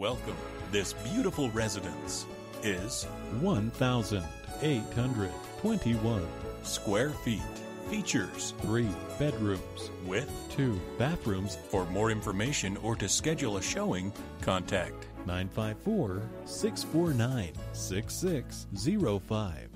Welcome. This beautiful residence is 1,821 square feet. Features 3 bedrooms with 2 bathrooms. For more information or to schedule a showing, contact 954-649-6605.